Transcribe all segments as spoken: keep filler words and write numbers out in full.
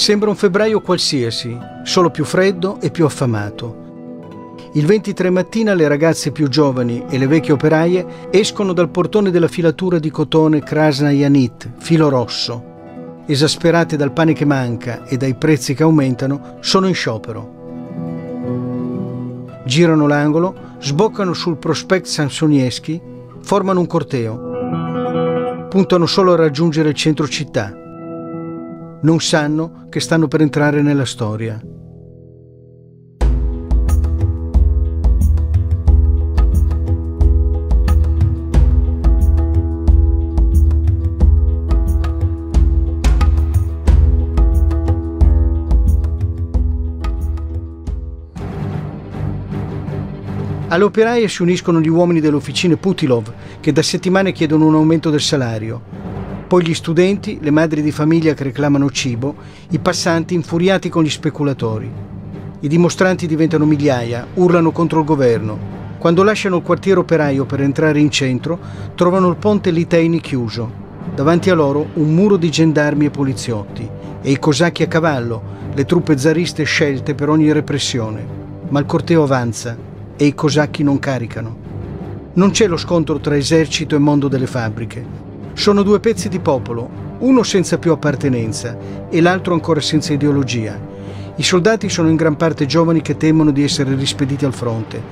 Sembra un febbraio qualsiasi, solo più freddo e più affamato. Il ventitré mattina le ragazze più giovani e le vecchie operaie escono dal portone della filatura di cotone Krasnaya Yanit, filo rosso. Esasperate dal pane che manca e dai prezzi che aumentano, sono in sciopero. Girano l'angolo, sboccano sul Prospect Sansonieski, formano un corteo. Puntano solo a raggiungere il centro città. Non sanno che stanno per entrare nella storia. Alle operaie si uniscono gli uomini delle officine Putilov, che da settimane chiedono un aumento del salario. Poi gli studenti, le madri di famiglia che reclamano cibo, i passanti infuriati con gli speculatori. I dimostranti diventano migliaia, urlano contro il governo. Quando lasciano il quartiere operaio per entrare in centro, trovano il ponte Liteini chiuso. Davanti a loro un muro di gendarmi e poliziotti, e i cosacchi a cavallo, le truppe zariste scelte per ogni repressione. Ma il corteo avanza. E i cosacchi non caricano. Non c'è lo scontro tra esercito e mondo delle fabbriche. Sono due pezzi di popolo, uno senza più appartenenza e l'altro ancora senza ideologia. I soldati sono in gran parte giovani che temono di essere rispediti al fronte.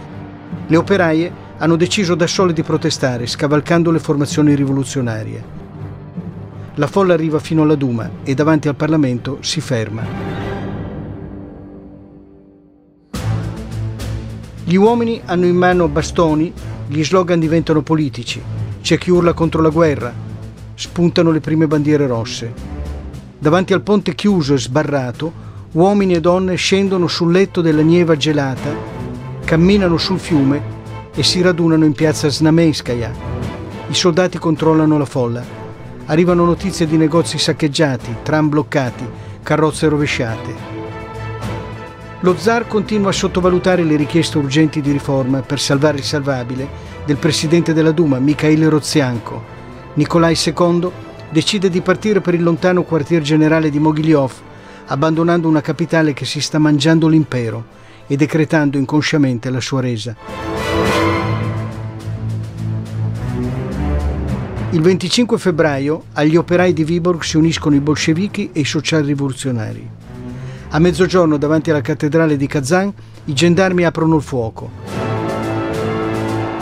Le operaie hanno deciso da sole di protestare, scavalcando le formazioni rivoluzionarie. La folla arriva fino alla Duma e davanti al Parlamento si ferma. Gli uomini hanno in mano bastoni, gli slogan diventano politici, c'è chi urla contro la guerra, spuntano le prime bandiere rosse. Davanti al ponte chiuso e sbarrato, uomini e donne scendono sul letto della Neva gelata, camminano sul fiume e si radunano in piazza Snamenskaya. I soldati controllano la folla. Arrivano notizie di negozi saccheggiati, tram bloccati, carrozze rovesciate. Lo zar continua a sottovalutare le richieste urgenti di riforma per salvare il salvabile del presidente della Duma, Mikhail Rozianko. Nicolai secondo decide di partire per il lontano quartier generale di Mogiliov, abbandonando una capitale che si sta mangiando l'impero e decretando inconsciamente la sua resa. Il venticinque febbraio agli operai di Viborg si uniscono i bolscevichi e i social-rivoluzionari. A mezzogiorno, davanti alla cattedrale di Kazan, i gendarmi aprono il fuoco.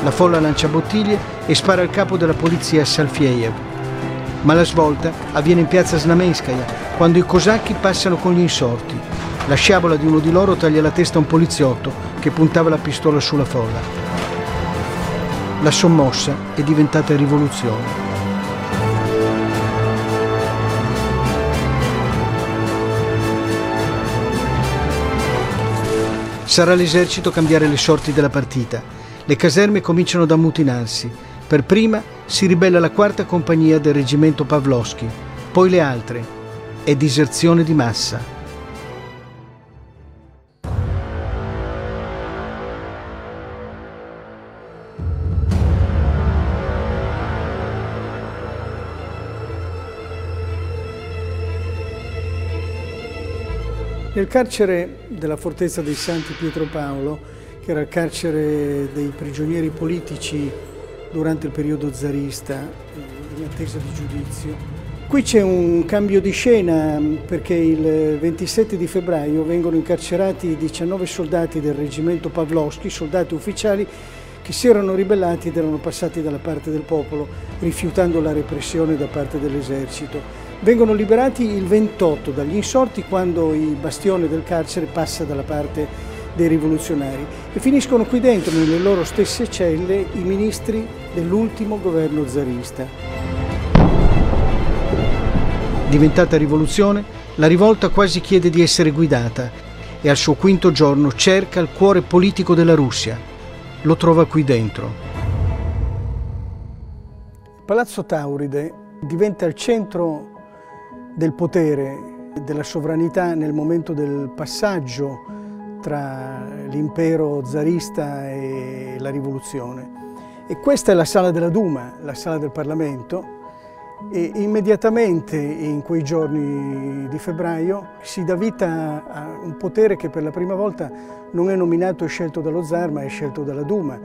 La folla lancia bottiglie e spara al capo della polizia Salfiev. Ma la svolta avviene in piazza Snamenskaya, quando i cosacchi passano con gli insorti. La sciabola di uno di loro taglia la testa a un poliziotto che puntava la pistola sulla folla. La sommossa è diventata rivoluzione. Sarà l'esercito a cambiare le sorti della partita. Le caserme cominciano ad ammutinarsi. Per prima si ribella la quarta compagnia del reggimento Pavlovski, poi le altre. È diserzione di massa. Nel carcere della fortezza dei Santi Pietro Paolo, che era il carcere dei prigionieri politici durante il periodo zarista, in attesa di giudizio, qui c'è un cambio di scena perché il ventisette di febbraio vengono incarcerati diciannove soldati del reggimento Pavlovski, soldati ufficiali che si erano ribellati ed erano passati dalla parte del popolo, rifiutando la repressione da parte dell'esercito. Vengono liberati il ventotto dagli insorti, quando il bastione del carcere passa dalla parte dei rivoluzionari, e finiscono qui dentro, nelle loro stesse celle, i ministri dell'ultimo governo zarista. Diventata rivoluzione, la rivolta quasi chiede di essere guidata e al suo quinto giorno cerca il cuore politico della Russia. Lo trova qui dentro. Il palazzo Tauride diventa il centro del potere, della sovranità nel momento del passaggio tra l'impero zarista e la rivoluzione. E questa è la sala della Duma, la sala del Parlamento, E immediatamente in quei giorni di febbraio si dà vita a un potere che per la prima volta non è nominato e scelto dallo zar, ma è scelto dalla Duma.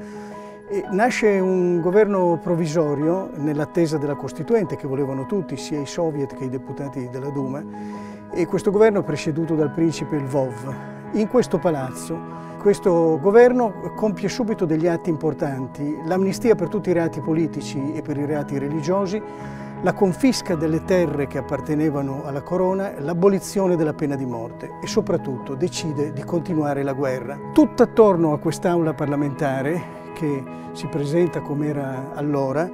E nasce un governo provvisorio nell'attesa della Costituente, che volevano tutti, sia i soviet che i deputati della Duma, e questo governo è presieduto dal principe Lvov. In questo palazzo questo governo compie subito degli atti importanti: l'amnistia per tutti i reati politici e per i reati religiosi, la confisca delle terre che appartenevano alla corona, l'abolizione della pena di morte e soprattutto decide di continuare la guerra. Tutt'attorno a quest'aula parlamentare, che si presenta come era allora,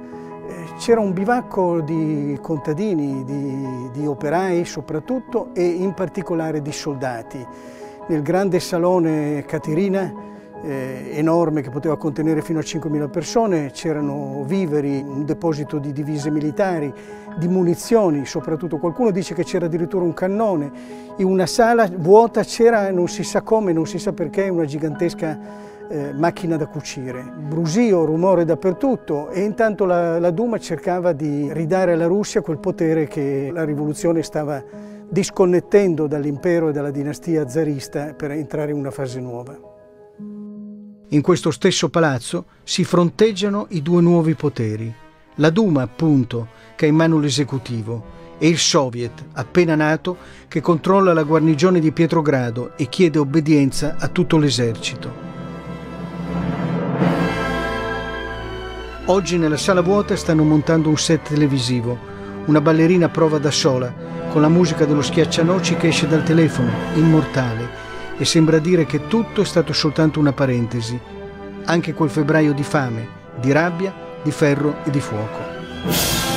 c'era un bivacco di contadini, di, di operai soprattutto e in particolare di soldati. Nel grande salone Caterina, Eh, enorme, che poteva contenere fino a cinquemila persone, c'erano viveri, un deposito di divise militari, di munizioni soprattutto. Qualcuno dice che c'era addirittura un cannone. In una sala vuota c'era, non si sa come, non si sa perché, una gigantesca eh, macchina da cucire. Brusio, rumore dappertutto, e intanto la, la Duma cercava di ridare alla Russia quel potere che la rivoluzione stava disconnettendo dall'impero e dalla dinastia zarista per entrare in una fase nuova. In questo stesso palazzo si fronteggiano i due nuovi poteri, la Duma appunto, che ha in mano l'esecutivo, e il soviet, appena nato, che controlla la guarnigione di Pietrogrado e chiede obbedienza a tutto l'esercito. Oggi nella sala vuota stanno montando un set televisivo, una ballerina prova da sola, con la musica dello schiaccianoci che esce dal telefono, immortale, e sembra dire che tutto è stato soltanto una parentesi, anche quel febbraio di fame, di rabbia, di ferro e di fuoco.